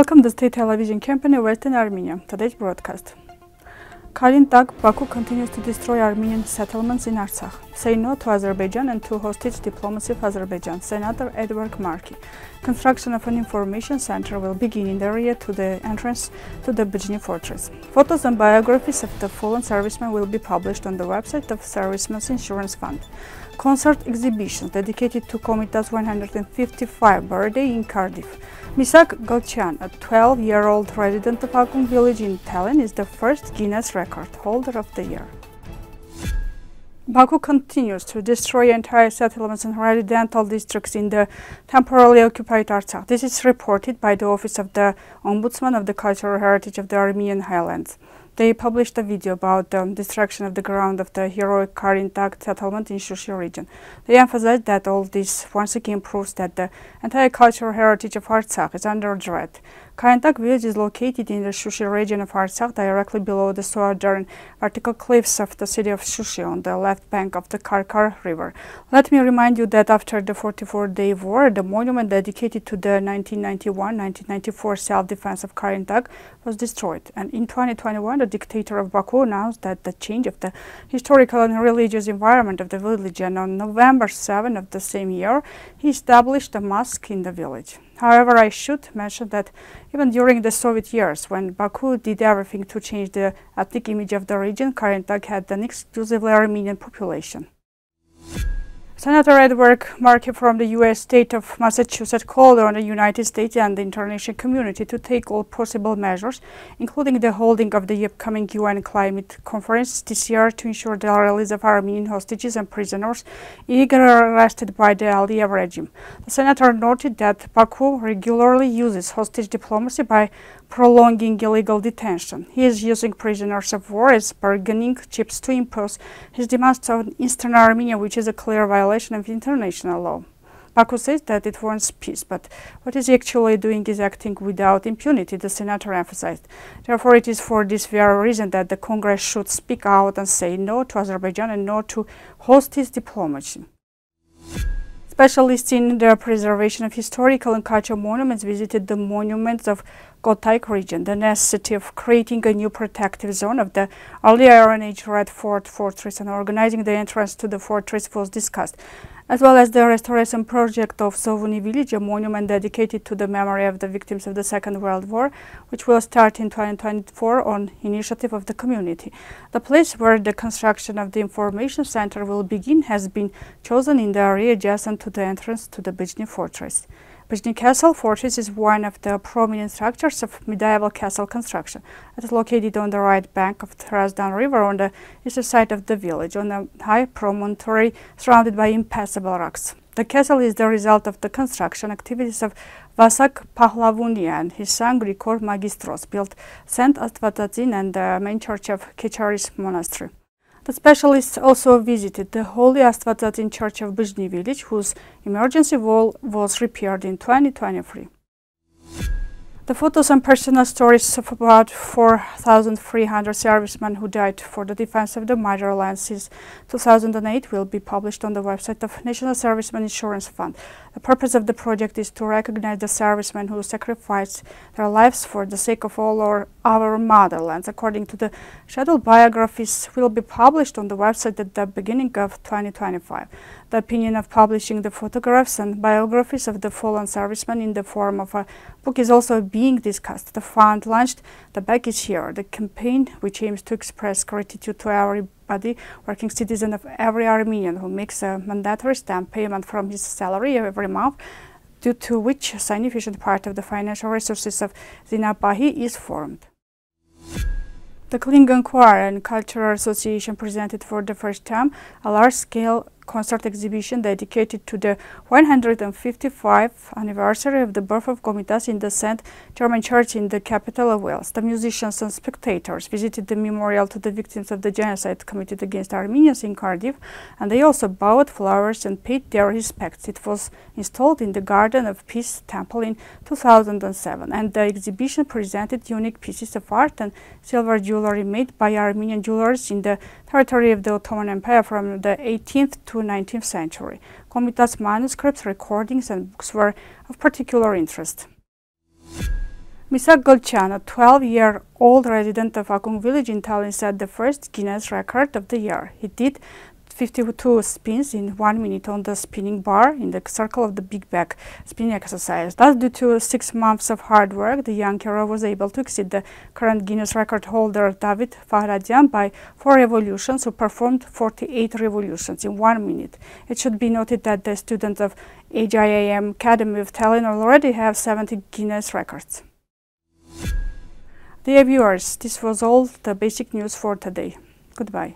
Welcome to State Television Company, Western Armenia. Today's broadcast. Karintak, Baku continues to destroy Armenian settlements in Artsakh. Say no to Azerbaijan and to hostage diplomacy of Azerbaijan. Senator Edward Markey. Construction of an information center will begin in the area to the entrance to the Bjni Fortress. Photos and biographies of the fallen servicemen will be published on the website of Servicemen's Insurance Fund. Concert exhibitions dedicated to Komitas' 155th birthday in Cardiff. Misak Glchyan, a 12-year-old resident of Baku village in Tallinn, is the first Guinness record holder of the year. Baku continues to destroy entire settlements and residential districts in the temporarily occupied Artsakh. This is reported by the Office of the Ombudsman of the Cultural Heritage of the Armenian Highlands. They published a video about the destruction of the ground of the heroic Karintak settlement in Shushi region. They emphasized that all this once again proves that the entire cultural heritage of Artsakh is under threat. Karintak village is located in the Shushi region of Artsakh, directly below the southern vertical cliffs of the city of Shushi on the left bank of the Karkar River. Let me remind you that after the 44-day war, the monument dedicated to the 1991-1994 self-defense of Karintak was destroyed, and in 2021, the dictator of Baku announced that the change of the historical and religious environment of the village, and on November 7 of the same year, he established a mosque in the village. However, I should mention that even during the Soviet years, when Baku did everything to change the ethnic image of the region, Karintak had an exclusively Armenian population. Senator Edward Markey from the U.S. state of Massachusetts called on the United States and the international community to take all possible measures, including the holding of the upcoming UN climate conference this year, to ensure the release of Armenian hostages and prisoners illegally arrested by the Aliyev regime. The senator noted that Baku regularly uses hostage diplomacy by prolonging illegal detention. He is using prisoners of war as bargaining chips to impose his demands on Eastern Armenia, which is a clear violation of international law. Baku says that it wants peace, but what is actually doing is acting without impunity, the senator emphasized. Therefore, it is for this very reason that the Congress should speak out and say no to Azerbaijan and no to hostage diplomacy. Specialists in the preservation of historical and cultural monuments visited the monuments of Kotayk region. The necessity of creating a new protective zone of the early Iron Age Red Fort fortress and organizing the entrance to the fortress was discussed, as well as the restoration project of Sovuni village, a monument dedicated to the memory of the victims of the Second World War, which will start in 2024 on initiative of the community. The place where the construction of the information center will begin has been chosen in the area adjacent to the entrance to the Bjni Fortress. Bjni Castle Fortress is one of the prominent structures of medieval castle construction. It is located on the right bank of the Trazdan River on the eastern side of the village, on a high promontory surrounded by impassable rocks. The castle is the result of the construction activities of Vasak Pahlavuni and his son Grigor Magistros, built St. Astvatsatsin and the main church of Kecharis Monastery. The specialists also visited the Holy Astvatsatsin Church of Bjni village, whose emergency wall was repaired in 2023. The photos and personal stories of about 4,300 servicemen who died for the defense of the motherland since 2008 will be published on the website of National Servicemen Insurance Fund. The purpose of the project is to recognize the servicemen who sacrificed their lives for the sake of all our motherlands. According to the schedule, biographies will be published on the website at the beginning of 2025. The opinion of publishing the photographs and biographies of the fallen servicemen in the form of a book is also being discussed. The fund launched "The Back is Here," the campaign which aims to express gratitude to everybody, working citizen of every Armenian who makes a mandatory stamp payment from his salary every month, due to which a significant part of the financial resources of Zinapahi is formed. The Klingon Choir and Cultural Association presented for the first time a large-scale concert exhibition dedicated to the 155th anniversary of the birth of Komitas in the St. German Church in the capital of Wales. The musicians and spectators visited the memorial to the victims of the genocide committed against Armenians in Cardiff, and they also bought flowers and paid their respects. It was installed in the Garden of Peace Temple in 2007, and the exhibition presented unique pieces of art and silver jewelry made by Armenian jewelers in the territory of the Ottoman Empire from the 18th to 19th century. Komitas manuscripts, recordings, and books were of particular interest. Misak Glchyan, a 12-year-old resident of Akung village in Tallinn, set the first Guinness record of the year. He did 52 spins in 1 minute on the spinning bar in the circle of the big back spinning exercise. Thus, due to 6 months of hard work, the young hero was able to exceed the current Guinness record holder David Fahradian by 4 revolutions, who performed 48 revolutions in 1 minute. It should be noted that the students of HIAM Academy of Tallinn already have 70 Guinness records. Dear viewers, this was all the basic news for today. Goodbye.